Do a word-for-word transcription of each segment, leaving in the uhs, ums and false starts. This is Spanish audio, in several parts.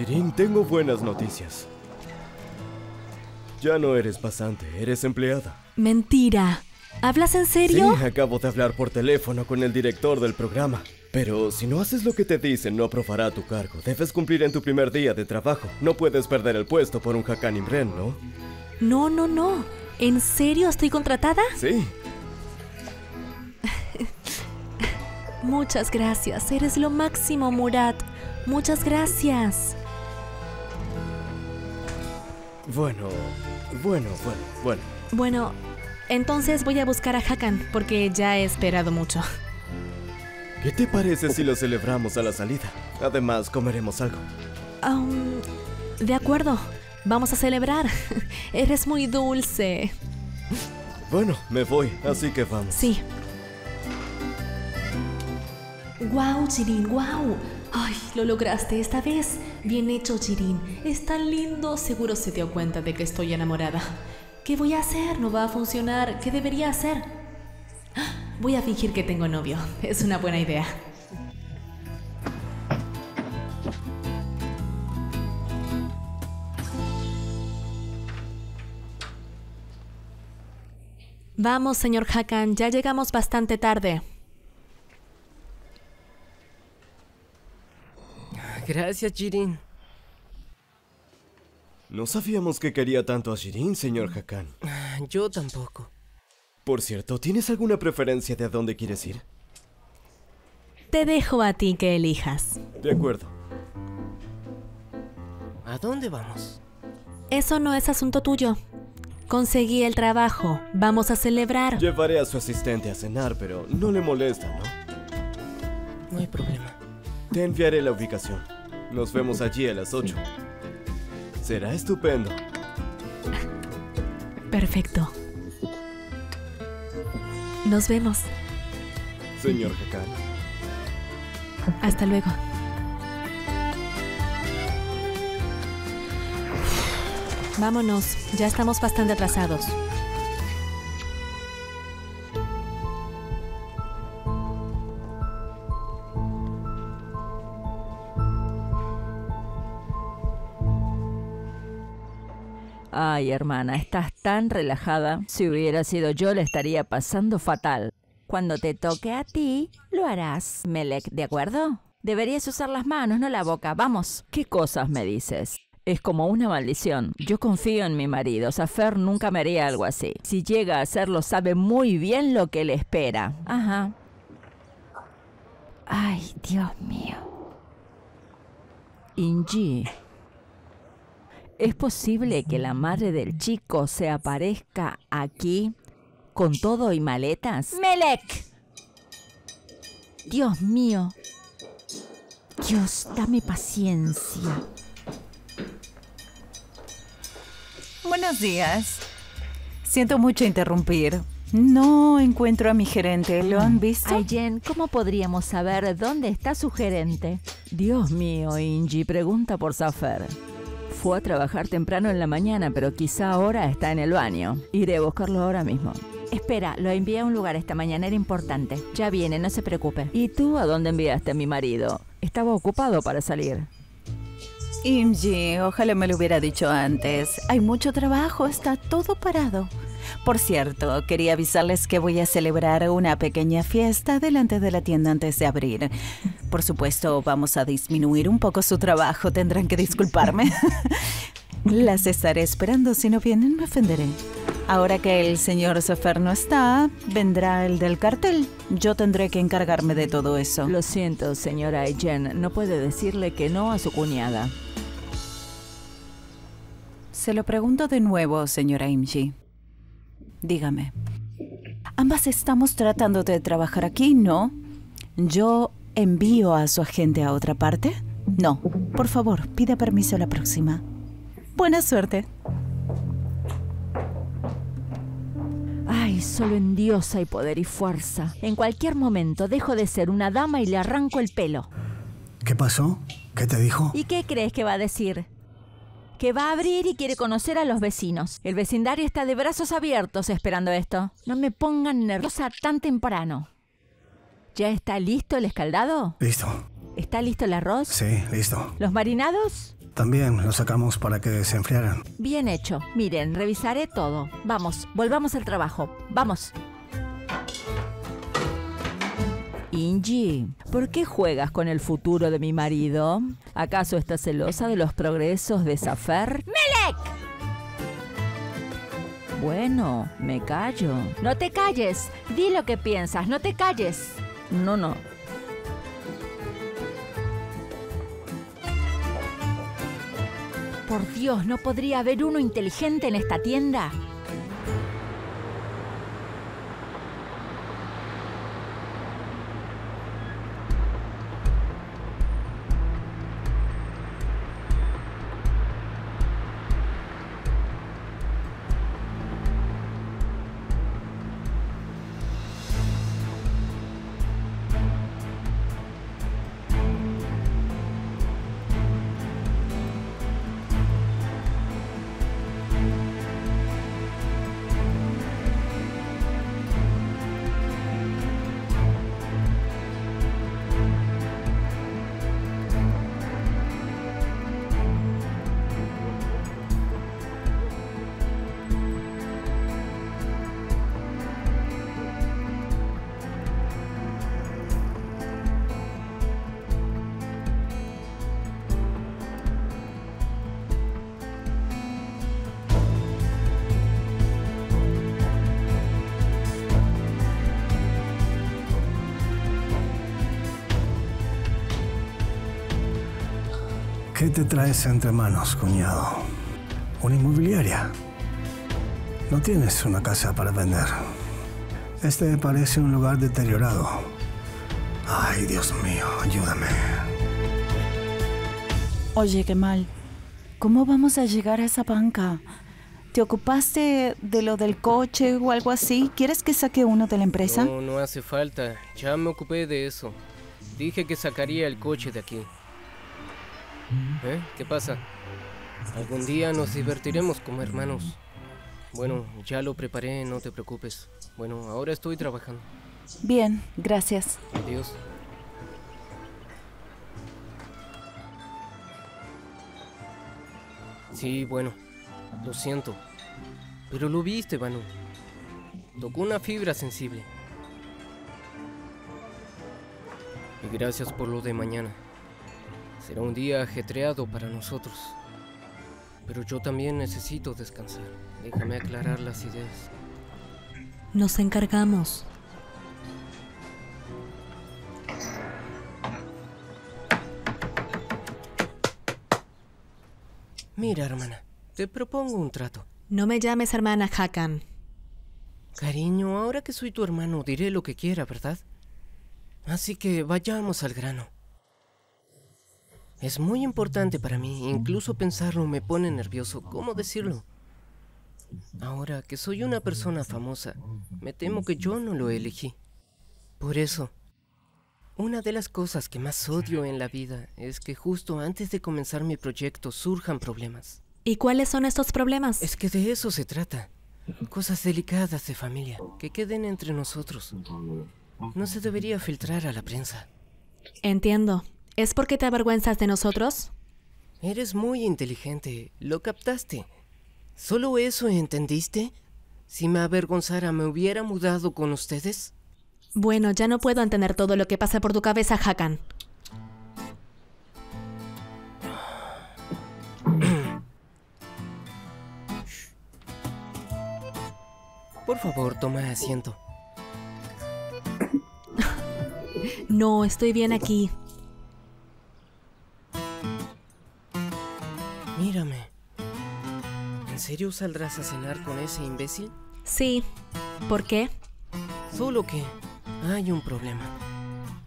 Şirin, tengo buenas noticias. Ya no eres pasante, eres empleada. Mentira. ¿Hablas en serio? Sí, acabo de hablar por teléfono con el director del programa. Pero si no haces lo que te dicen, no aprobará tu cargo. Debes cumplir en tu primer día de trabajo. No puedes perder el puesto por un Hakan Imren, ¿no? No, no, no. ¿En serio estoy contratada? Sí. Muchas gracias. Eres lo máximo, Murat. Muchas gracias. Bueno, bueno, bueno, bueno. Bueno, entonces voy a buscar a Hakan, porque ya he esperado mucho. ¿Qué te parece si lo celebramos a la salida? Además, comeremos algo. Um, de acuerdo, vamos a celebrar. Eres muy dulce. Bueno, me voy, así que vamos. Sí. ¡Guau, Şirin, guau! ¡Ay, lo lograste esta vez! Bien hecho, Şirin. Es tan lindo, seguro se dio cuenta de que estoy enamorada. ¿Qué voy a hacer? No va a funcionar. ¿Qué debería hacer? ¡Ah! Voy a fingir que tengo novio. Es una buena idea. Vamos, señor Hakan. Ya llegamos bastante tarde. Gracias, Şirin. No sabíamos que quería tanto a Şirin, señor Hakan. Yo tampoco. Por cierto, ¿tienes alguna preferencia de a dónde quieres ir? Te dejo a ti que elijas. De acuerdo. ¿A dónde vamos? Eso no es asunto tuyo. Conseguí el trabajo. Vamos a celebrar. Llevaré a su asistente a cenar, pero no le molesta, ¿no? No hay problema. Te enviaré la ubicación. Nos vemos allí a las ocho. Será estupendo. Perfecto. Nos vemos. Señor Hakan. Hasta luego. Vámonos, ya estamos bastante atrasados. Ay, hermana, estás tan relajada. Si hubiera sido yo, le estaría pasando fatal. Cuando te toque a ti, lo harás, Melek, ¿de acuerdo? Deberías usar las manos, no la boca. Vamos. ¿Qué cosas me dices? Es como una maldición. Yo confío en mi marido. Zafer nunca me haría algo así. Si llega a hacerlo, sabe muy bien lo que le espera. Ajá. Ay, Dios mío. Inci. ¿Es posible que la madre del chico se aparezca aquí con todo y maletas? ¡Melek! Dios mío. Dios, dame paciencia. Buenos días. Siento mucho interrumpir. No encuentro a mi gerente. ¿Lo han visto? Ayşen, ¿cómo podríamos saber dónde está su gerente? Dios mío, Inci, pregunta por Zafer. Fue a trabajar temprano en la mañana, pero quizá ahora está en el baño. Iré a buscarlo ahora mismo. Espera, lo envié a un lugar esta mañana, era importante. Ya viene, no se preocupe. ¿Y tú a dónde enviaste a mi marido? Estaba ocupado para salir. Inci, ojalá me lo hubiera dicho antes. Hay mucho trabajo, está todo parado. Por cierto, quería avisarles que voy a celebrar una pequeña fiesta delante de la tienda antes de abrir. Por supuesto, vamos a disminuir un poco su trabajo. Tendrán que disculparme. Las estaré esperando. Si no vienen, me ofenderé. Ahora que el señor Zafer no está, vendrá el del cartel. Yo tendré que encargarme de todo eso. Lo siento, señora Ayşen. No puede decirle que no a su cuñada. Se lo pregunto de nuevo, señora Inci. Dígame. Ambas estamos tratando de trabajar aquí, ¿no? Yo... ¿envío a su agente a otra parte? No. Por favor, pida permiso la próxima. Buena suerte. Ay, solo en Dios hay poder y fuerza. En cualquier momento dejo de ser una dama y le arranco el pelo. ¿Qué pasó? ¿Qué te dijo? ¿Y qué crees que va a decir? Que va a abrir y quiere conocer a los vecinos. El vecindario está de brazos abiertos esperando esto. No me pongan nerviosa tan temprano. ¿Ya está listo el escaldado? Listo. ¿Está listo el arroz? Sí, listo. ¿Los marinados? También lo sacamos para que se enfriaran. Bien hecho. Miren, revisaré todo. Vamos, volvamos al trabajo. Vamos. Inci, ¿por qué juegas con el futuro de mi marido? ¿Acaso estás celosa de los progresos de Zafer? ¡Melek! Bueno, me callo. No te calles. Di lo que piensas. No te calles. No, no. Por Dios, ¿no podría haber uno inteligente en esta tienda? ¿Qué te traes entre manos, cuñado? ¿Una inmobiliaria? No tienes una casa para vender. Este parece un lugar deteriorado. Ay, Dios mío, ayúdame. Oye, Kemal, ¿cómo vamos a llegar a esa banca? ¿Te ocupaste de lo del coche o algo así? ¿Quieres que saque uno de la empresa? No, no hace falta. Ya me ocupé de eso. Dije que sacaría el coche de aquí. ¿Eh? ¿Qué pasa? Algún día nos divertiremos como hermanos. Bueno, ya lo preparé, no te preocupes. Bueno, ahora estoy trabajando. Bien, gracias. Adiós. Sí, bueno, lo siento. Pero lo viste, Banu. Tocó una fibra sensible. Y gracias por lo de mañana. Será un día ajetreado para nosotros. Pero yo también necesito descansar. Déjame aclarar las ideas. Nos encargamos. Mira, hermana, te propongo un trato. No me llames hermana, Hakan. Cariño, ahora que soy tu hermano diré lo que quiera, ¿verdad? Así que vayamos al grano. Es muy importante para mí, incluso pensarlo me pone nervioso. ¿Cómo decirlo? Ahora que soy una persona famosa, me temo que yo no lo elegí. Por eso, una de las cosas que más odio en la vida es que justo antes de comenzar mi proyecto surjan problemas. ¿Y cuáles son estos problemas? Es que de eso se trata. Cosas delicadas de familia, que queden entre nosotros. No se debería filtrar a la prensa. Entiendo. ¿Es porque te avergüenzas de nosotros? Eres muy inteligente. Lo captaste. ¿Solo eso entendiste? Si me avergonzara, ¿me hubiera mudado con ustedes? Bueno, ya no puedo entender todo lo que pasa por tu cabeza, Hakan. Por favor, toma asiento. No, estoy bien aquí. Mírame. ¿En serio saldrás a cenar con ese imbécil? Sí. ¿Por qué? Solo que hay un problema.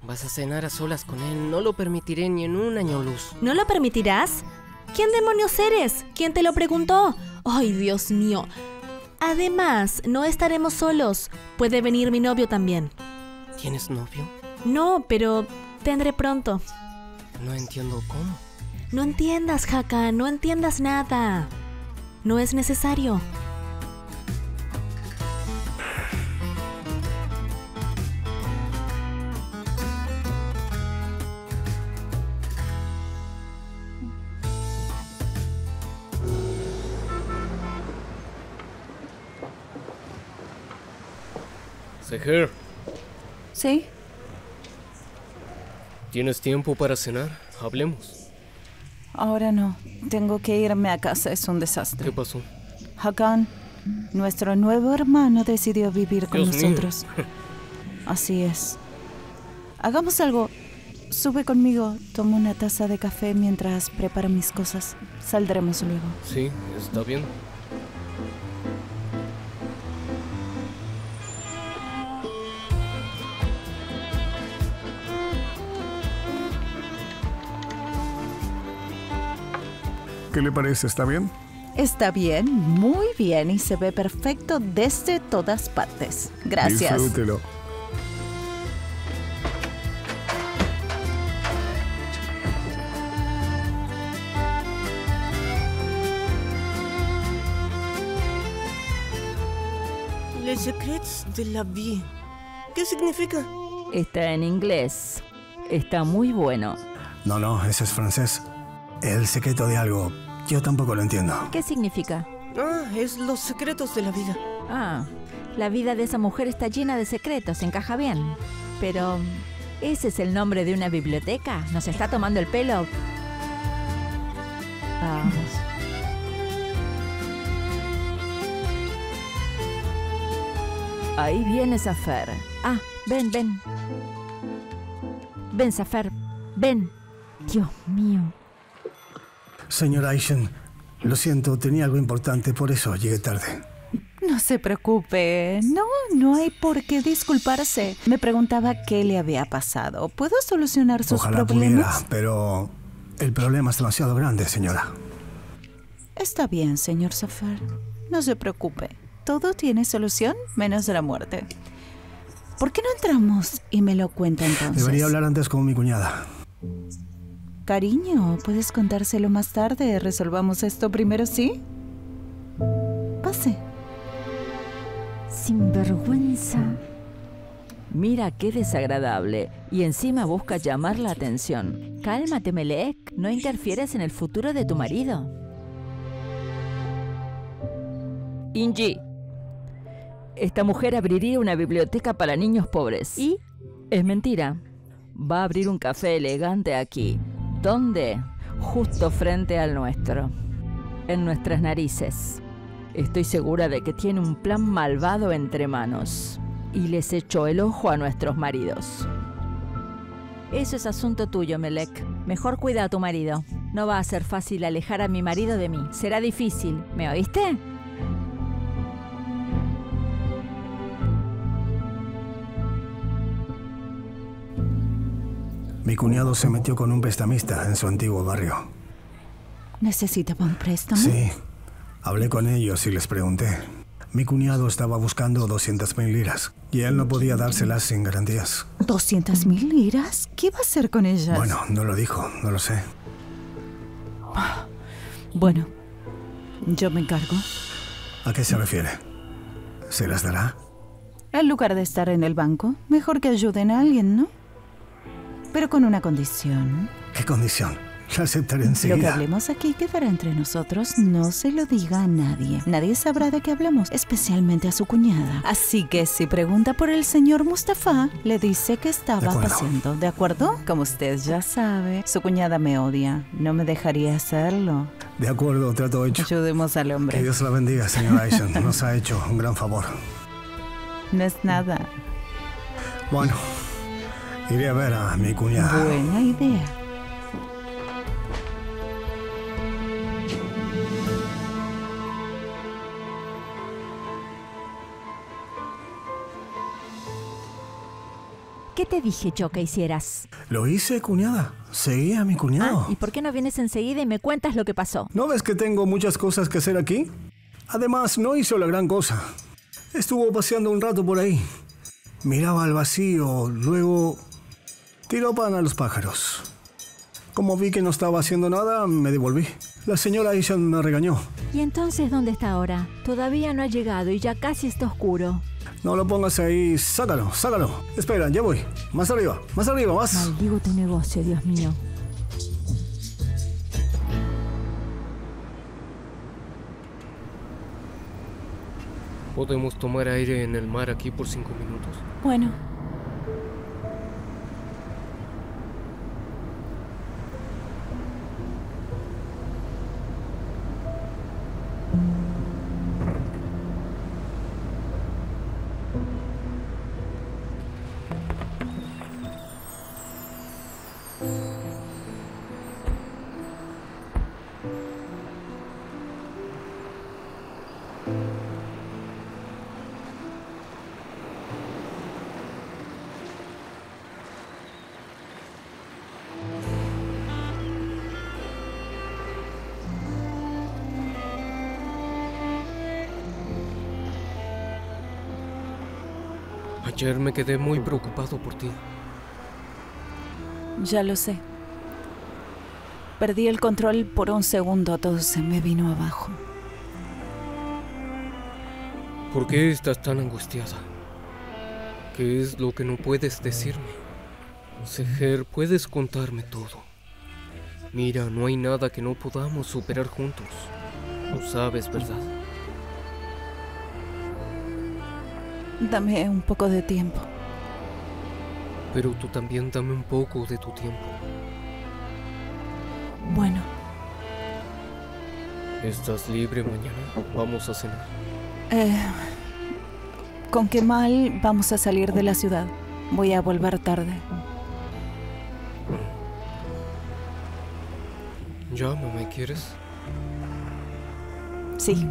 Vas a cenar a solas con él. No lo permitiré ni en un año luz. ¿No lo permitirás? ¿Quién demonios eres? ¿Quién te lo preguntó? ¡Ay, Dios mío! Además, no estaremos solos. Puede venir mi novio también. ¿Tienes novio? No, pero tendré pronto. No entiendo cómo. No entiendas, Hakan, no entiendas nada. No es necesario. Seher. Sí. ¿Tienes tiempo para cenar? Hablemos. Ahora no. Tengo que irme a casa. Es un desastre. ¿Qué pasó? Hakan, nuestro nuevo hermano decidió vivir con Dios nosotros. Mío. Así es. Hagamos algo. Sube conmigo. Toma una taza de café mientras preparo mis cosas. Saldremos luego. Sí, está bien. ¿Qué le parece? ¿Está bien? Está bien, muy bien y se ve perfecto desde todas partes. Gracias. Disfrútelo. Les Secretos de la Vida. ¿Qué significa? Está en inglés. Está muy bueno. No, no, ese es francés. El secreto de algo. Yo tampoco lo entiendo. ¿Qué significa? Ah, es los secretos de la vida. Ah, la vida de esa mujer está llena de secretos, encaja bien. Pero, ¿ese es el nombre de una biblioteca? ¿Nos está tomando el pelo? Vamos. Ahí viene Zafer. Ah, ven, ven. Ven, Zafer, ven. Dios mío. Señora Ayşen, lo siento, tenía algo importante, por eso llegué tarde. No se preocupe. No, no hay por qué disculparse. Me preguntaba qué le había pasado. ¿Puedo solucionar sus Ojalá problemas? Pudiera, pero el problema es demasiado grande, señora. Está bien, señor Zafer. No se preocupe. Todo tiene solución, menos la muerte. ¿Por qué no entramos y me lo cuenta entonces? Debería hablar antes con mi cuñada. Cariño, puedes contárselo más tarde. Resolvamos esto primero, ¿sí? Pase. Sinvergüenza. Mira qué desagradable. Y encima busca llamar la atención. Cálmate, Melek. No interfieres en el futuro de tu marido. İnci. Esta mujer abriría una biblioteca para niños pobres. ¿Y? Es mentira. Va a abrir un café elegante aquí. ¿Dónde? Justo frente al nuestro. En nuestras narices. Estoy segura de que tiene un plan malvado entre manos. Y les echó el ojo a nuestros maridos. Eso es asunto tuyo, Melek. Mejor cuida a tu marido. No va a ser fácil alejar a mi marido de mí. Será difícil. ¿Me oíste? Mi cuñado se metió con un prestamista en su antiguo barrio. ¿Necesitaba un préstamo? Sí. Hablé con ellos y les pregunté. Mi cuñado estaba buscando doscientas mil liras y él no podía dárselas sin garantías. ¿doscientas mil liras? ¿Qué va a hacer con ellas? Bueno, no lo dijo, no lo sé. Bueno, yo me encargo. ¿A qué se refiere? ¿Se las dará? En lugar de estar en el banco, mejor que ayuden a alguien, ¿no? Pero con una condición. ¿Qué condición? La aceptaré enseguida. Lo que hablemos aquí quedará entre nosotros. No se lo diga a nadie. Nadie sabrá de qué hablamos, especialmente a su cuñada. Así que si pregunta por el señor Mustafa, le dice que estaba paseando. ¿De acuerdo? Como usted ya sabe, su cuñada me odia. No me dejaría hacerlo. De acuerdo, trato hecho. Ayudemos al hombre. Que Dios la bendiga, señora Ayşen. Nos ha hecho un gran favor. No es nada. Bueno. Iré a ver a mi cuñada. Buena idea. ¿Qué te dije yo que hicieras? Lo hice, cuñada. Seguí a mi cuñado. Ah, ¿y por qué no vienes enseguida y me cuentas lo que pasó? ¿No ves que tengo muchas cosas que hacer aquí? Además, no hizo la gran cosa. Estuvo paseando un rato por ahí. Miraba al vacío, luego... tiró pan a los pájaros. Como vi que no estaba haciendo nada, me devolví. La señora Ayşen me regañó. ¿Y entonces dónde está ahora? Todavía no ha llegado y ya casi está oscuro. No lo pongas ahí. Sácalo, sácalo. Espera, ya voy. Más arriba, más arriba, más. Maldigo tu negocio, Dios mío. Podemos tomar aire en el mar aquí por cinco minutos. Bueno. Ayer me quedé muy preocupado por ti. Ya lo sé. Perdí el control por un segundo, todo se me vino abajo. ¿Por qué estás tan angustiada? ¿Qué es lo que no puedes decirme? Seher, puedes contarme todo. Mira, no hay nada que no podamos superar juntos. Lo sabes, ¿verdad? Dame un poco de tiempo. Pero tú también dame un poco de tu tiempo. Bueno. ¿Estás libre mañana? Vamos a cenar. Eh, con Kemal vamos a salir de la ciudad. Voy a volver tarde. Llámame, ¿quieres? Sí.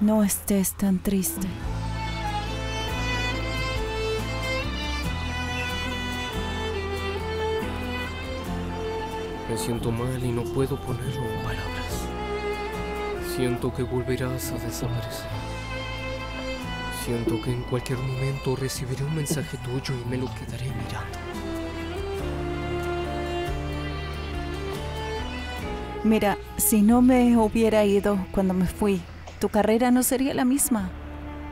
No estés tan triste. Me siento mal y no puedo ponerlo en palabras. Siento que volverás a desaparecer. Siento que en cualquier momento recibiré un mensaje tuyo y me lo quedaré mirando. Mira, si no me hubiera ido cuando me fui, tu carrera no sería la misma,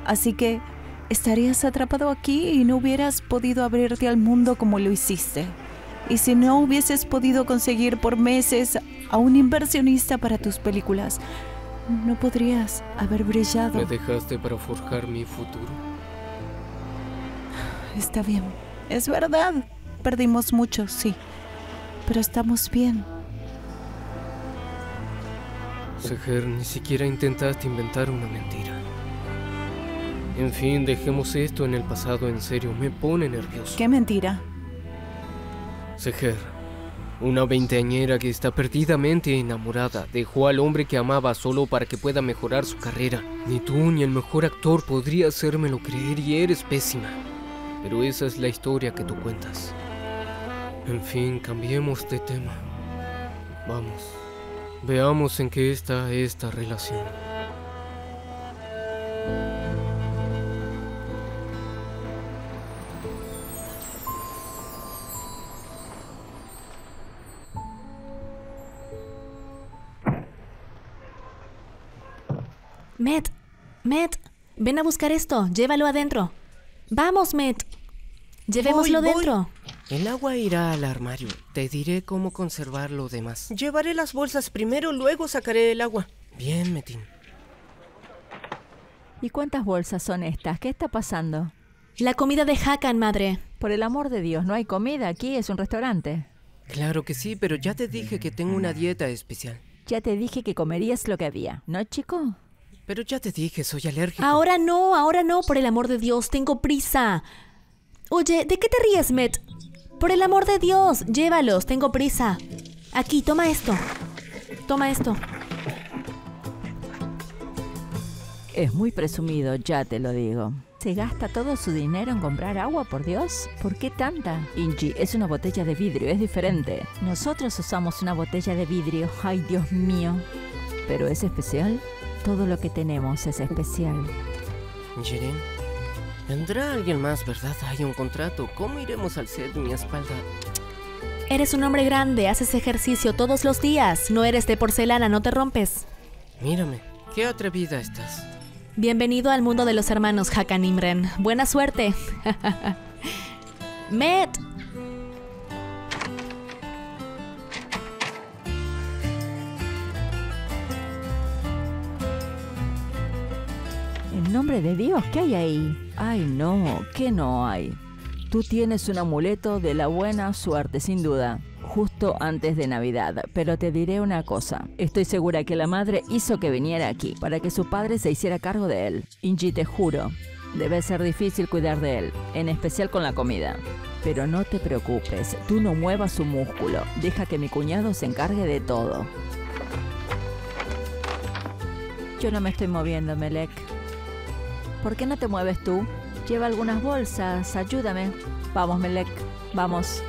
así que estarías atrapado aquí y no hubieras podido abrirte al mundo como lo hiciste. Y si no hubieses podido conseguir por meses a un inversionista para tus películas, no podrías haber brillado. ¿Me dejaste para forjar mi futuro? Está bien, es verdad, perdimos mucho, sí, pero estamos bien. Seher, ni siquiera intentaste inventar una mentira. En fin, dejemos esto en el pasado, en serio, me pone nervioso. ¿Qué mentira? Seher, una veinteañera que está perdidamente enamorada, dejó al hombre que amaba solo para que pueda mejorar su carrera. Ni tú ni el mejor actor podría hacérmelo creer y eres pésima. Pero esa es la historia que tú cuentas. En fin, cambiemos de tema. Vamos. Veamos en qué está esta relación. Met, Met, ven a buscar esto, llévalo adentro. Vamos, Met, llevémoslo voy, dentro. Voy. El agua irá al armario. Te diré cómo conservar lo demás. Llevaré las bolsas primero, luego sacaré el agua. Bien, Metin. ¿Y cuántas bolsas son estas? ¿Qué está pasando? La comida de Hakan, madre. Por el amor de Dios, no hay comida aquí, es un restaurante. Claro que sí, pero ya te dije que tengo una dieta especial. Ya te dije que comerías lo que había, ¿no, chico? Pero ya te dije, soy alérgico. Ahora no, ahora no, por el amor de Dios, tengo prisa. Oye, ¿de qué te ríes, Met? Por el amor de Dios, llévalos, tengo prisa. Aquí, toma esto. Toma esto. Es muy presumido, ya te lo digo. ¿Se gasta todo su dinero en comprar agua, por Dios? ¿Por qué tanta? Inci, es una botella de vidrio, es diferente. Nosotros usamos una botella de vidrio, ay Dios mío. Pero es especial, todo lo que tenemos es especial. ¿Şirin? Vendrá alguien más, ¿verdad? Hay un contrato. ¿Cómo iremos al set? Mi espalda. Eres un hombre grande, haces ejercicio todos los días. No eres de porcelana, no te rompes. Mírame, qué atrevida estás. Bienvenido al mundo de los hermanos Hakan Imren. Buena suerte. Met. En nombre de Dios, ¿qué hay ahí? Ay, no, ¿qué no hay? Tú tienes un amuleto de la buena suerte, sin duda. Justo antes de Navidad, pero te diré una cosa. Estoy segura que la madre hizo que viniera aquí, para que su padre se hiciera cargo de él. Inci, te juro, debe ser difícil cuidar de él, en especial con la comida. Pero no te preocupes, tú no muevas un músculo. Deja que mi cuñado se encargue de todo. Yo no me estoy moviendo, Melek. ¿Por qué no te mueves tú? Lleva algunas bolsas, ayúdame. Vamos, Melek, vamos.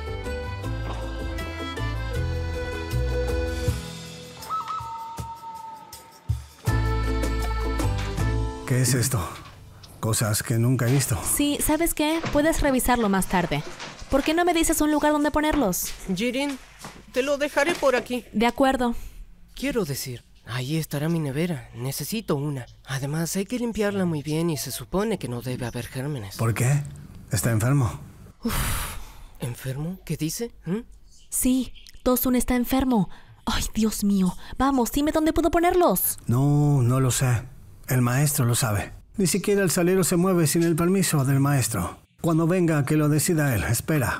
¿Qué es esto? Cosas que nunca he visto. Sí, ¿sabes qué? Puedes revisarlo más tarde. ¿Por qué no me dices un lugar donde ponerlos? Şirin, te lo dejaré por aquí. De acuerdo. Quiero decir, ahí estará mi nevera. Necesito una. Además, hay que limpiarla muy bien y se supone que no debe haber gérmenes. ¿Por qué? ¿Está enfermo? Uf. ¿Enfermo? ¿Qué dice? ¿Mm? Sí, Tosun está enfermo. Ay, Dios mío. Vamos, dime dónde puedo ponerlos. No, no lo sé. El maestro lo sabe. Ni siquiera el salero se mueve sin el permiso del maestro. Cuando venga, que lo decida él. Espera.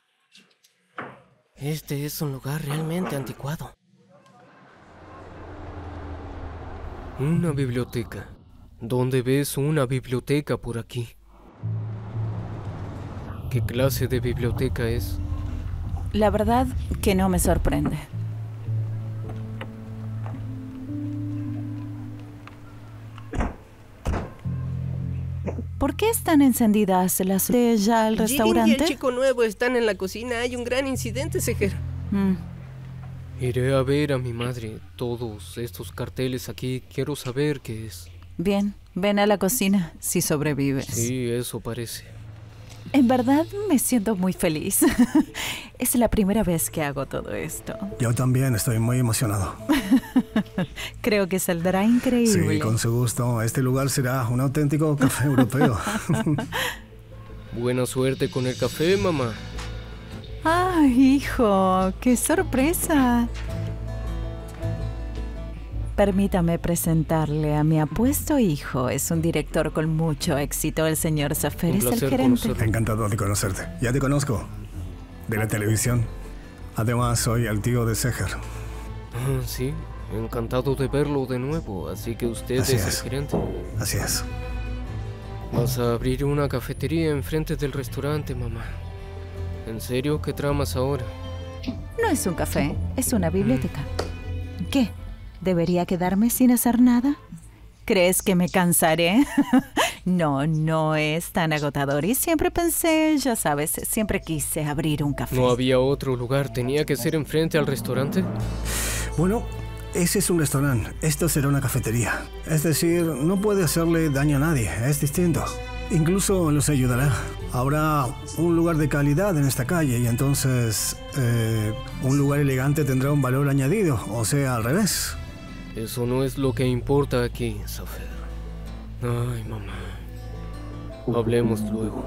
Este es un lugar realmente anticuado. Una biblioteca. ¿Dónde ves una biblioteca por aquí? ¿Qué clase de biblioteca es? La verdad que no me sorprende. ¿Por qué están encendidas las de ya el restaurante? Şirin y el chico nuevo están en la cocina. Hay un gran incidente, Seher. Mm. Iré a ver a mi madre. Todos estos carteles aquí, quiero saber qué es. Bien, ven a la cocina si sobrevives. Sí, eso parece. En verdad me siento muy feliz. Es la primera vez que hago todo esto. Yo también estoy muy emocionado. Creo que saldrá increíble. Sí, con su gusto. Este lugar será un auténtico café europeo. Buena suerte con el café, mamá. ¡Ay, hijo! ¡Qué sorpresa! Permítame presentarle a mi apuesto hijo. Es un director con mucho éxito, el señor Zafer. Es el gerente. Conocer. Encantado de conocerte. Ya te conozco. De la televisión. Además, soy el tío de Seher. Sí, encantado de verlo de nuevo. Así que usted Así es, es el gerente. Así es. Vas a abrir una cafetería enfrente del restaurante, mamá. ¿En serio? ¿Qué tramas ahora? No es un café, es una biblioteca. Mm. ¿Qué? ¿Debería quedarme sin hacer nada? ¿Crees que me cansaré? No, no es tan agotador. Y siempre pensé, ya sabes, siempre quise abrir un café. ¿No había otro lugar? ¿Tenía que ser enfrente al restaurante? Bueno, ese es un restaurante. Esto será una cafetería. Es decir, no puede hacerle daño a nadie. Es distinto. Incluso los ayudará. Habrá un lugar de calidad en esta calle y entonces eh, un lugar elegante tendrá un valor añadido. O sea, al revés. Eso no es lo que importa aquí, Zafer. Ay, mamá. Hablemos luego.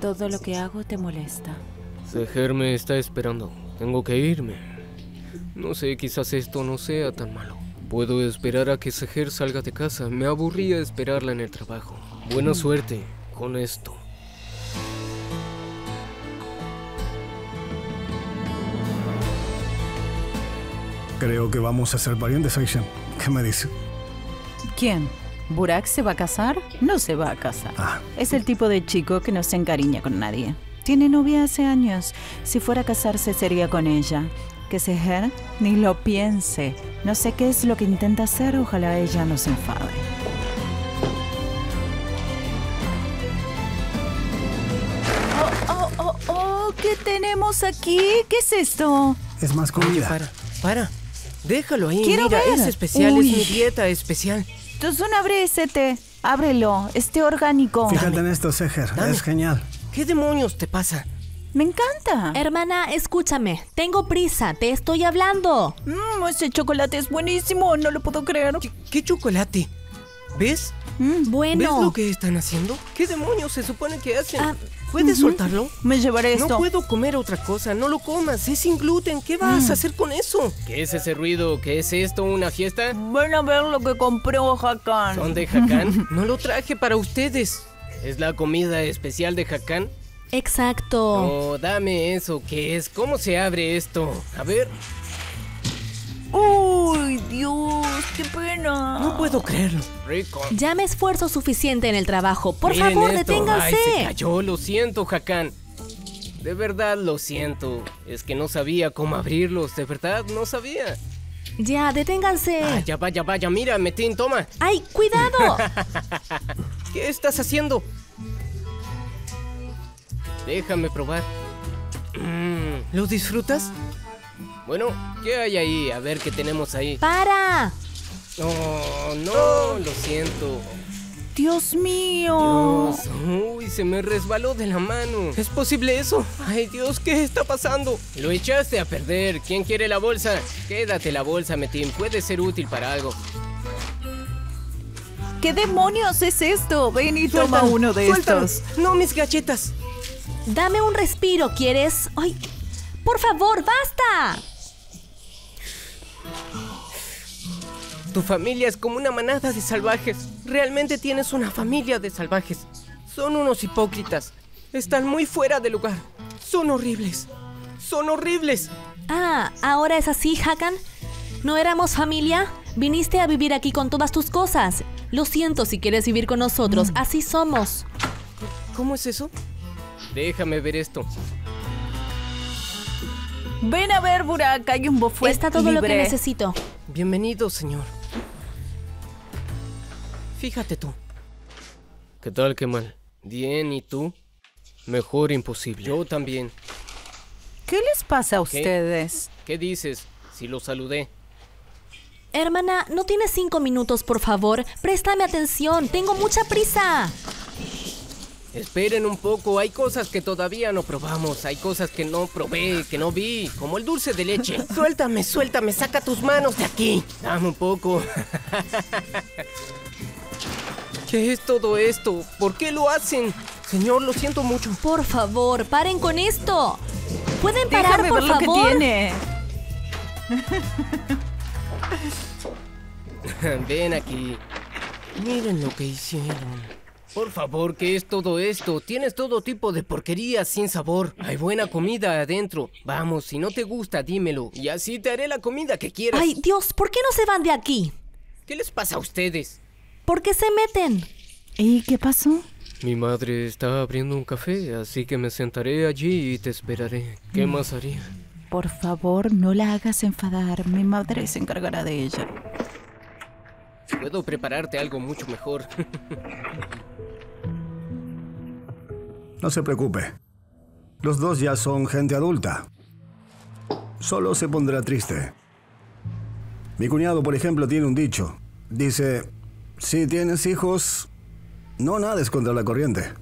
Todo lo que hago te molesta. Seher me está esperando. Tengo que irme. No sé, quizás esto no sea tan malo. Puedo esperar a que Seher salga de casa. Me aburría esperarla en el trabajo. Buena suerte con esto. Creo que vamos a ser parientes, Ayşen. ¿Qué me dice? ¿Quién? ¿Burak se va a casar? No se va a casar. Ah. Es el tipo de chico que no se encariña con nadie. Tiene novia hace años. Si fuera a casarse sería con ella. Que Seher ni lo piense. No sé qué es lo que intenta hacer. Ojalá ella no se enfade. Oh, oh, oh, oh. ¿Qué tenemos aquí? ¿Qué es esto? Es más comida. Para, para. Déjalo ahí, Quiero mira, ver. es especial, Uy. es mi dieta especial. Tosun, abre ese té, ábrelo, este orgánico. Fíjate Dame. en esto, Seher, Dame. es genial. ¿Qué demonios te pasa? Me encanta. Hermana, escúchame, tengo prisa, te estoy hablando. Mmm, ese chocolate es buenísimo, no lo puedo creer. ¿Qué, qué chocolate? ¿Ves? Mm, bueno. ¿Ves lo que están haciendo? ¿Qué demonios se supone que hacen? Ah, ¿Puedes uh-huh. soltarlo? Me llevaré esto. No puedo comer otra cosa. No lo comas. Es sin gluten. ¿Qué vas mm. a hacer con eso? ¿Qué es ese ruido? ¿Qué es esto? ¿Una fiesta? Ven a ver lo que compró Hakan. ¿Son de Hakan? No lo traje para ustedes. ¿Es la comida especial de Hakan? Exacto. Oh, dame eso. ¿Qué es? ¿Cómo se abre esto? A ver. ¡Uy, Dios! ¡Qué pena! No puedo creerlo. Rico. Ya me esfuerzo suficiente en el trabajo. Por Miren favor, esto. deténganse. Ay, se cayó. Lo siento, Hakan. De verdad lo siento. Es que no sabía cómo abrirlos. De verdad no sabía. Ya, deténganse. Ah, ya vaya, vaya. Mira, Metin, toma. ¡Ay, cuidado! ¿Qué estás haciendo? Déjame probar. Mm. ¿Lo disfrutas? Bueno, ¿qué hay ahí? A ver qué tenemos ahí. ¡Para! Oh, no, lo siento. dios mío dios. Uy, se me resbaló de la mano. ¿Es posible eso? Ay, Dios, ¿qué está pasando? Lo echaste a perder. ¿Quién quiere la bolsa? Quédate la bolsa, Metin. Puede ser útil para algo. ¿Qué demonios es esto? Ven y toma Sueltan, uno de suéltalo. estos. No, mis galletas. Dame un respiro, ¿quieres? Ay, por favor, basta. Tu familia es como una manada de salvajes. Realmente tienes una familia de salvajes. Son unos hipócritas. Están muy fuera de lugar. Son horribles. Son horribles. Ah, ¿ahora es así, Hakan? ¿No éramos familia? Viniste a vivir aquí con todas tus cosas. Lo siento si quieres vivir con nosotros. Mm. Así somos. ¿Cómo es eso? Déjame ver esto. Ven a ver, Burak. Hay un buffet Está todo libre. lo que necesito. Bienvenido, señor. Fíjate tú. ¿Qué tal, Kemal? Bien, ¿y tú? Mejor imposible. Yo también. ¿Qué les pasa a ¿Qué? ustedes? ¿Qué dices? Si los saludé. Hermana, ¿no tienes cinco minutos, por favor? Préstame atención. Tengo mucha prisa. Esperen un poco, hay cosas que todavía no probamos, hay cosas que no probé, que no vi, como el dulce de leche. Suéltame, suéltame, saca tus manos de aquí. Dame un poco. ¿Qué es todo esto? ¿Por qué lo hacen? Señor, lo siento mucho. Por favor, paren con esto. ¿Pueden parar, Déjame por ver favor? Lo que tiene. Ven aquí. Miren lo que hicieron. Por favor, ¿qué es todo esto? Tienes todo tipo de porquerías sin sabor. Hay buena comida adentro. Vamos, si no te gusta, dímelo. Y así te haré la comida que quieras. Ay, Dios, ¿por qué no se van de aquí? ¿Qué les pasa a ustedes? ¿Por qué se meten? ¿Y qué pasó? Mi madre está abriendo un café, así que me sentaré allí y te esperaré. ¿Qué mm. más haría? Por favor, no la hagas enfadar. Mi madre se encargará de ella. Puedo prepararte algo mucho mejor. No se preocupe. Los dos ya son gente adulta. Solo se pondrá triste. Mi cuñado, por ejemplo, tiene un dicho. Dice, si tienes hijos, no nades contra la corriente.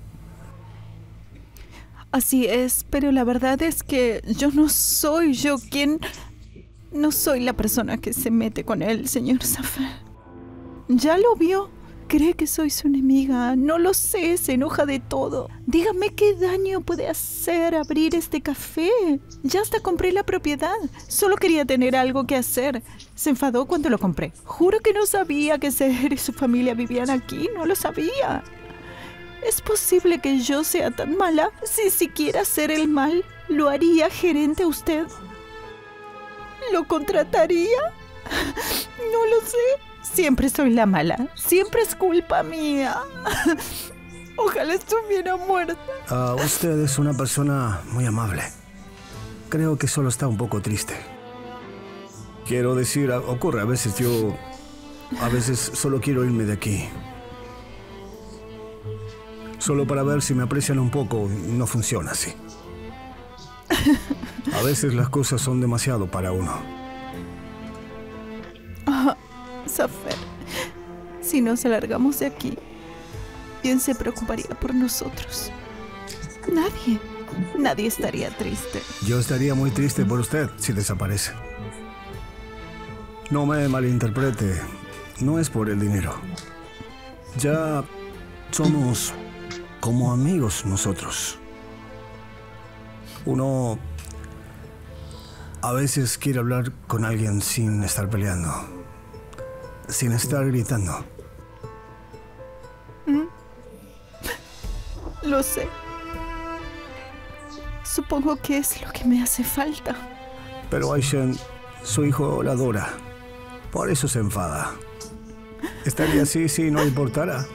Así es, pero la verdad es que yo no soy yo quien... No soy la persona que se mete con él, señor Zafer. Ya lo vio. Cree que soy su enemiga. No lo sé, se enoja de todo. Dígame qué daño puede hacer abrir este café. Ya hasta compré la propiedad. Solo quería tener algo que hacer. Se enfadó cuando lo compré. Juro que no sabía que Seher y su familia vivían aquí. No lo sabía. ¿Es posible que yo sea tan mala? Sin siquiera hacer el mal, ¿lo haría gerente usted? ¿Lo contrataría? No lo sé. Siempre soy la mala. Siempre es culpa mía. Ojalá estuviera muerta. Uh, usted es una persona muy amable. Creo que solo está un poco triste. Quiero decir, ocurre. A veces yo... A veces solo quiero irme de aquí. Solo para ver si me aprecian un poco. No funciona así. A veces las cosas son demasiado para uno. Ajá. Zafer, si nos alargamos de aquí, ¿quién se preocuparía por nosotros? Nadie. Nadie estaría triste. Yo estaría muy triste por usted si desaparece. No me malinterprete. No es por el dinero. Ya somos como amigos nosotros. Uno a veces quiere hablar con alguien sin estar peleando, sin estar gritando. ¿Mm? Lo sé. Supongo que es lo que me hace falta. Pero Ayşen, su hijo la adora. Por eso se enfada. Estaría así si no importara.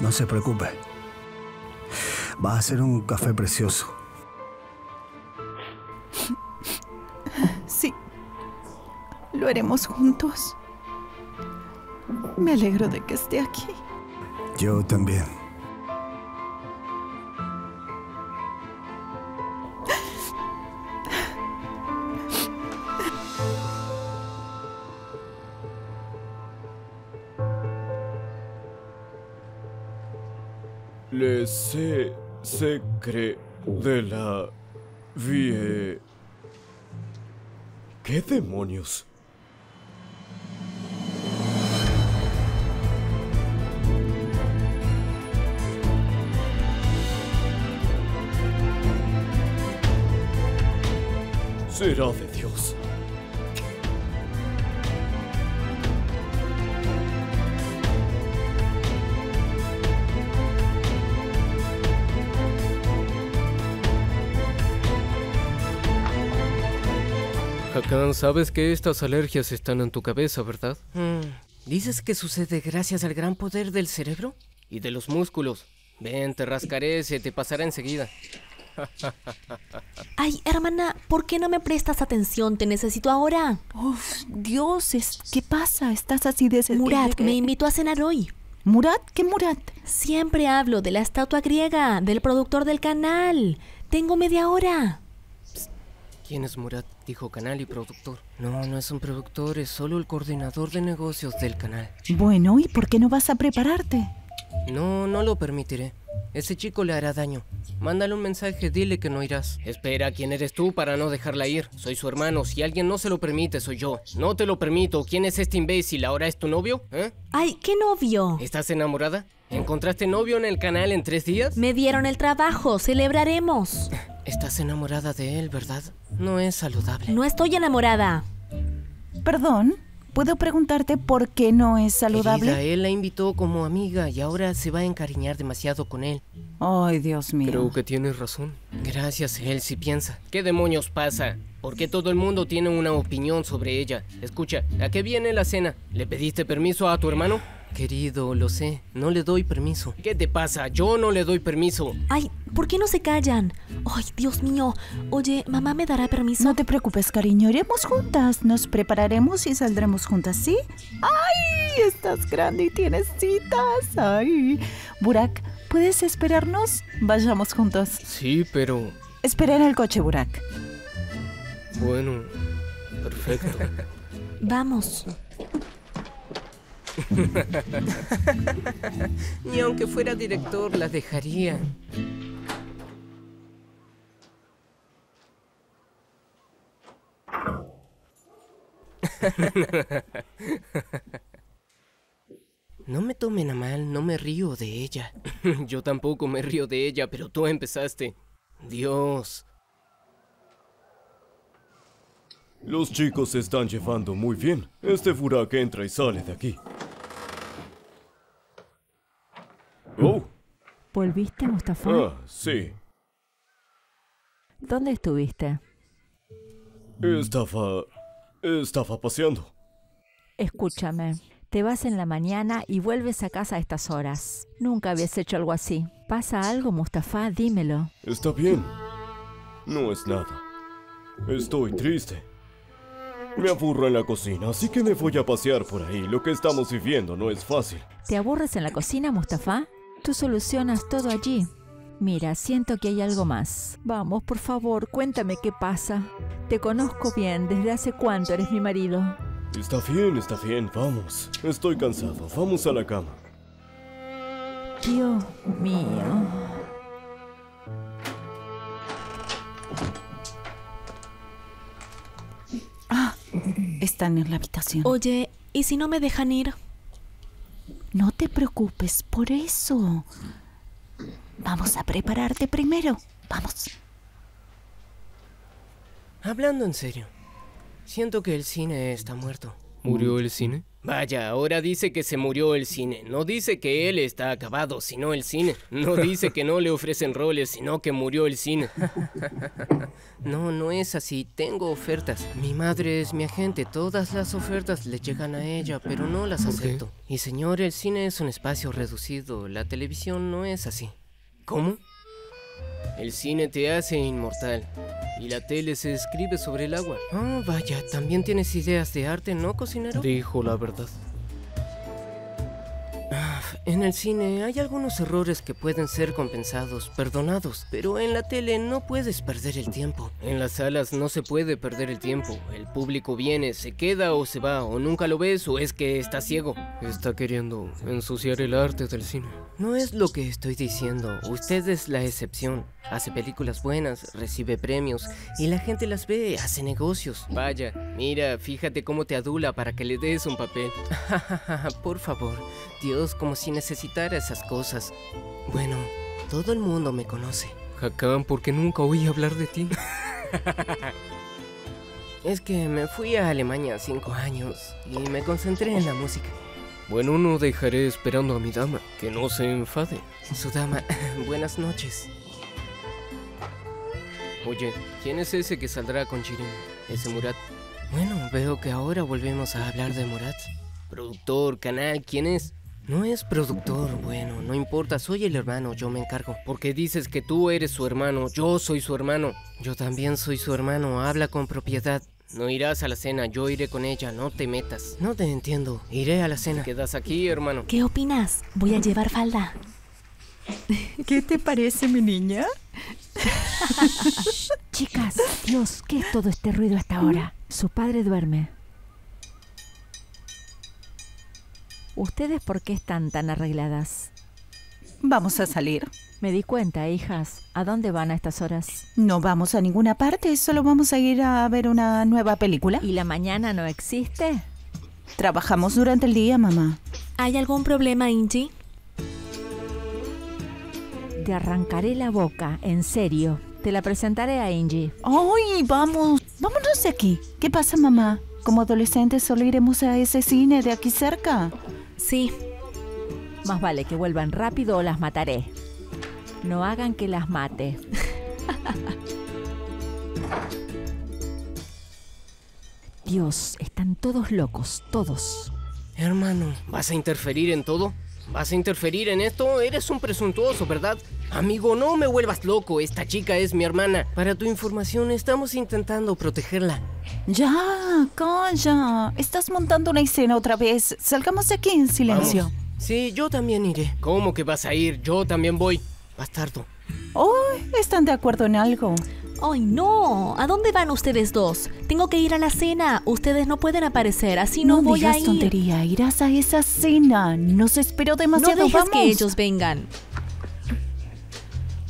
No se preocupe. Va a hacer un café precioso. Sí. Lo haremos juntos. Me alegro de que esté aquí. Yo también. Le se secre de la vie. ¿Qué demonios? Será de Dios. Hakan, sabes que estas alergias están en tu cabeza, ¿verdad? Hmm. ¿Dices que sucede gracias al gran poder del cerebro? Y de los músculos. Ven, te rascaré, se te pasará enseguida. Ay, hermana, ¿por qué no me prestas atención? Te necesito ahora. Uf, dioses, ¿qué pasa? Estás así de... Murat me invitó a cenar hoy. ¿Murat? ¿Qué Murat? Siempre hablo de la estatua griega, del productor del canal. Tengo media hora. ¿Quién es Murat? Dijo canal y productor. No, no es un productor, es solo el coordinador de negocios del canal. Bueno, ¿y por qué no vas a prepararte? No, no lo permitiré. Ese chico le hará daño. Mándale un mensaje, dile que no irás. Espera, ¿quién eres tú para no dejarla ir? Soy su hermano, si alguien no se lo permite soy yo. No te lo permito, ¿quién es este imbécil? ¿Ahora es tu novio? ¿Eh? Ay, ¿qué novio? ¿Estás enamorada? ¿Encontraste novio en el canal en tres días? Me dieron el trabajo, celebraremos. Estás enamorada de él, ¿verdad? No es saludable. No estoy enamorada. Perdón. ¿Puedo preguntarte por qué no es saludable? Querida, él la invitó como amiga y ahora se va a encariñar demasiado con él. Ay, Dios mío. Creo que tienes razón. Gracias, él sí piensa. ¿Qué demonios pasa? ¿Por qué todo el mundo tiene una opinión sobre ella? Escucha, ¿a qué viene la cena? ¿Le pediste permiso a tu hermano? Querido, lo sé. No le doy permiso. ¿Qué te pasa? Yo no le doy permiso. Ay, ¿por qué no se callan? Ay, Dios mío. Oye, ¿mamá me dará permiso? No te preocupes, cariño. Iremos juntas. Nos prepararemos y saldremos juntas, ¿sí? ¡Ay! Estás grande y tienes citas. ¡Ay! Burak, ¿puedes esperarnos? Vayamos juntos. Sí, pero... Espera en el coche, Burak. Bueno, perfecto. Vamos. Ni aunque fuera director la dejaría. No me tomen a mal, no me río de ella. Yo tampoco me río de ella, pero tú empezaste. Dios. Los chicos se están llevando muy bien. Este Burak entra y sale de aquí. Oh. ¿Volviste, Mustafa? Ah, sí. ¿Dónde estuviste? Estaba... estaba paseando. Escúchame, te vas en la mañana y vuelves a casa a estas horas. Nunca habías hecho algo así. ¿Pasa algo, Mustafa? Dímelo. Está bien. No es nada. Estoy triste. Me aburro en la cocina, así que me voy a pasear por ahí. Lo que estamos viviendo no es fácil. ¿Te aburres en la cocina, Mustafa? Tú solucionas todo allí. Mira, siento que hay algo más. Vamos, por favor, cuéntame qué pasa. Te conozco bien. ¿Desde hace cuánto eres mi marido? Está bien, está bien. Vamos. Estoy cansado. Vamos a la cama. Dios mío. Ah, están en la habitación. Oye, ¿y si no me dejan ir? No te preocupes por eso. Vamos a prepararte primero. Vamos. Hablando en serio, siento que el cine está muerto. ¿Murió el cine? Vaya, ahora dice que se murió el cine. No dice que él está acabado, sino el cine. No dice que no le ofrecen roles, sino que murió el cine. No, no es así. Tengo ofertas. Mi madre es mi agente. Todas las ofertas le llegan a ella, pero no las acepto. Okay. Y señor, el cine es un espacio reducido. La televisión no es así. ¿Cómo? El cine te hace inmortal. Y la tele se escribe sobre el agua. Oh, vaya, ¿también tienes ideas de arte, no, cocinero? Dijo la verdad. Ah, en el cine hay algunos errores que pueden ser compensados, perdonados. Pero en la tele no puedes perder el tiempo. En las salas no se puede perder el tiempo. El público viene, se queda o se va, o nunca lo ves, o es que está ciego. Está queriendo ensuciar el arte del cine. No es lo que estoy diciendo. Usted es la excepción. Hace películas buenas, recibe premios, y la gente las ve, hace negocios. Vaya, mira, fíjate cómo te adula para que le des un papel. Por favor, Dios, como si necesitara esas cosas. Bueno, todo el mundo me conoce. Hakan, ¿por qué nunca oí hablar de ti? Es que me fui a Alemania cinco años y me concentré en la música. Bueno, no dejaré esperando a mi dama, que no se enfade. Su dama, buenas noches. Oye, ¿quién es ese que saldrá con Şirin? Ese Murat. Bueno, veo que ahora volvemos a hablar de Murat. Productor, canal, ¿quién es? No es productor, bueno, no importa, soy el hermano, yo me encargo. Porque dices que tú eres su hermano, yo soy su hermano. Yo también soy su hermano, habla con propiedad. No irás a la cena, yo iré con ella, no te metas. No te entiendo, iré a la cena. ¿Te quedas aquí, hermano? ¿Qué opinas? Voy a llevar falda. ¿Qué te parece, mi niña? Chicas, Dios, ¿qué es todo este ruido hasta ahora? Su padre duerme. ¿Ustedes por qué están tan arregladas? Vamos a salir. Me di cuenta, hijas. ¿A dónde van a estas horas? No vamos a ninguna parte, solo vamos a ir a ver una nueva película. ¿Y la mañana no existe? Trabajamos durante el día, mamá. ¿Hay algún problema, Inci? Te arrancaré la boca, en serio. Te la presentaré a Inci. ¡Ay, vamos! ¡Vámonos de aquí! ¿Qué pasa, mamá? Como adolescentes solo iremos a ese cine de aquí cerca. Sí. Más vale que vuelvan rápido o las mataré. No hagan que las mate. Dios, están todos locos, todos. Hermano, ¿vas a interferir en todo? ¿Vas a interferir en esto? Eres un presuntuoso, ¿verdad? Amigo, no me vuelvas loco. Esta chica es mi hermana. Para tu información, estamos intentando protegerla. Ya, calla. Estás montando una escena otra vez. Salgamos de aquí en silencio. ¿Vamos? Sí, yo también iré. ¿Cómo que vas a ir? Yo también voy. Bastardo. Oh, están de acuerdo en algo. ¡Ay, no! ¿A dónde van ustedes dos? Tengo que ir a la cena. Ustedes no pueden aparecer, así no, no voy a ir. No digas tontería, irás a esa cena. Nos esperó demasiado. No dejes que ellos vengan.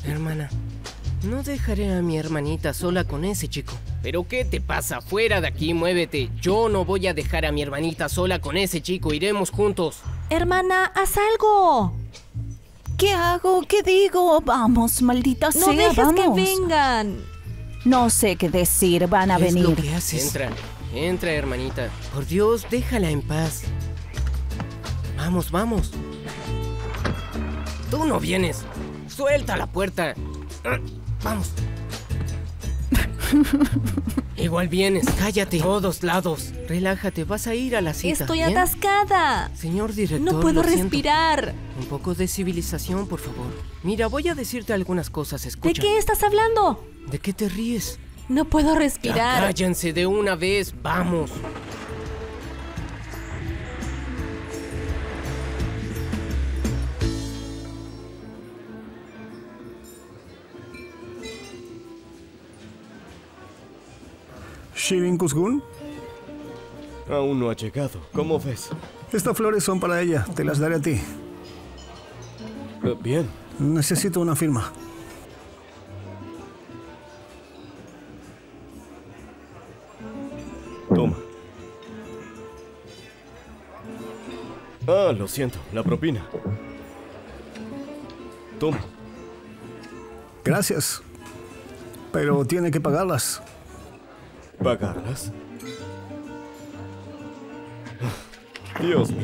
Hermana, no dejaré a mi hermanita sola con ese chico. ¿Pero qué te pasa? Fuera de aquí, muévete. Yo no voy a dejar a mi hermanita sola con ese chico. Iremos juntos. Hermana, haz algo. ¿Qué hago? ¿Qué digo? Vamos, maldita sea, vamos. No dejes que vengan. No sé qué decir, van a venir. ¿Qué es lo que haces? Entra, entra, hermanita. Por Dios, déjala en paz. Vamos, vamos. Tú no vienes. Suelta la puerta. Vamos. Igual vienes, cállate. Todos lados. Relájate, vas a ir a la cita. Estoy ¿bien? Atascada. Señor director, no puedo respirar. Siento. Un poco de civilización, por favor. Mira, voy a decirte algunas cosas, escucha. ¿De qué estás hablando? ¿De qué te ríes? No puedo respirar. Ya, cállense de una vez, vamos. ¿Şirin Kuzgun? Aún no ha llegado. ¿Cómo ves? Estas flores son para ella. Te las daré a ti. Bien. Necesito una firma. Toma. Ah, lo siento. La propina. Toma. Gracias. Pero tiene que pagarlas. pagarlas. Dios mío,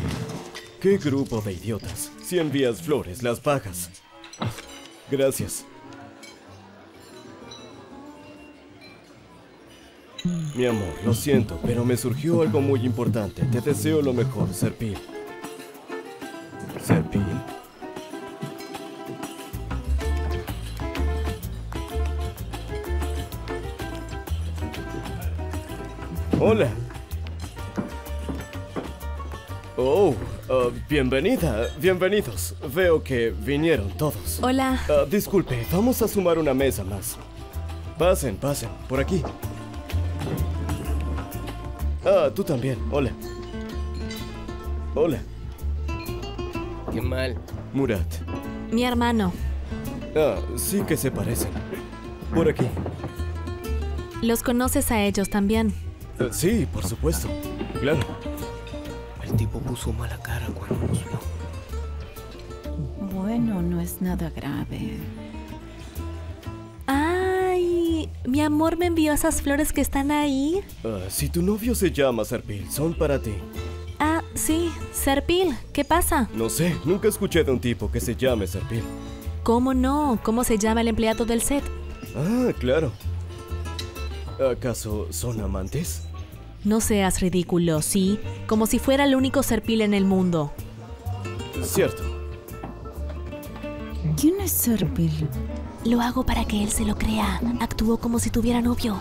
qué grupo de idiotas. Si envías flores, las pagas. Gracias. Mi amor, lo siento, pero me surgió algo muy importante. Te deseo lo mejor, Serpil. Serpil. Hola. Oh, uh, bienvenida, bienvenidos. Veo que vinieron todos. Hola. Uh, disculpe, vamos a sumar una mesa más. Pasen, pasen, por aquí. Ah, tú también, hola. Hola. Kemal. Murat. Mi hermano. Ah, sí que se parecen. Por aquí. ¿Los conoces a ellos también? Uh, sí, por supuesto. Claro. El tipo puso mala cara cuando nos vio. Bueno, no es nada grave. ¡Ay! Mi amor me envió esas flores que están ahí. Uh, si tu novio se llama Serpil, son para ti. Ah, sí. Serpil, ¿qué pasa? No sé, nunca escuché de un tipo que se llame Serpil. ¿Cómo no? ¿Cómo se llama el empleado del set? Ah, claro. ¿Acaso son amantes? No seas ridículo, ¿sí? Como si fuera el único Serpil en el mundo. Cierto. ¿Quién es Serpil? Lo hago para que él se lo crea. Actuó como si tuviera novio.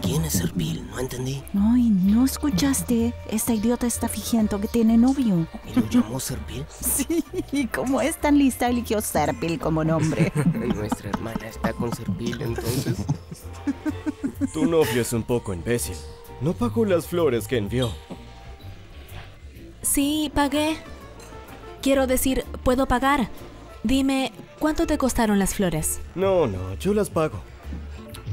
¿Quién es Serpil? No entendí. Ay, ¿no escuchaste? Esta idiota está fingiendo que tiene novio. ¿Y lo llamó Serpil? Sí, y como es tan lista, eligió Serpil como nombre. Nuestra hermana está con Serpil, entonces. Tu novio es un poco imbécil. No pagó las flores que envió. Sí, pagué. Quiero decir, puedo pagar. Dime, ¿cuánto te costaron las flores? No, no, yo las pago.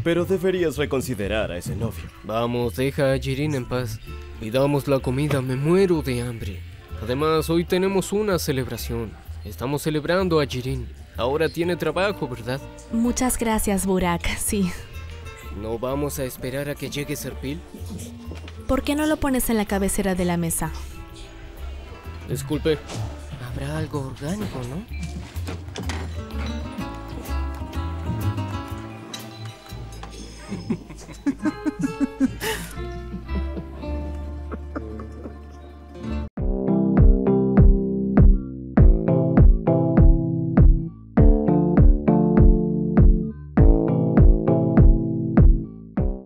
Pero deberías reconsiderar a ese novio. Vamos, deja a Şirin en paz. Pidamos la comida, me muero de hambre. Además, hoy tenemos una celebración. Estamos celebrando a Şirin. Ahora tiene trabajo, ¿verdad? Muchas gracias, Burak, sí. ¿No vamos a esperar a que llegue Serpil? ¿Por qué no lo pones en la cabecera de la mesa? Disculpe. Habrá algo orgánico, ¿no?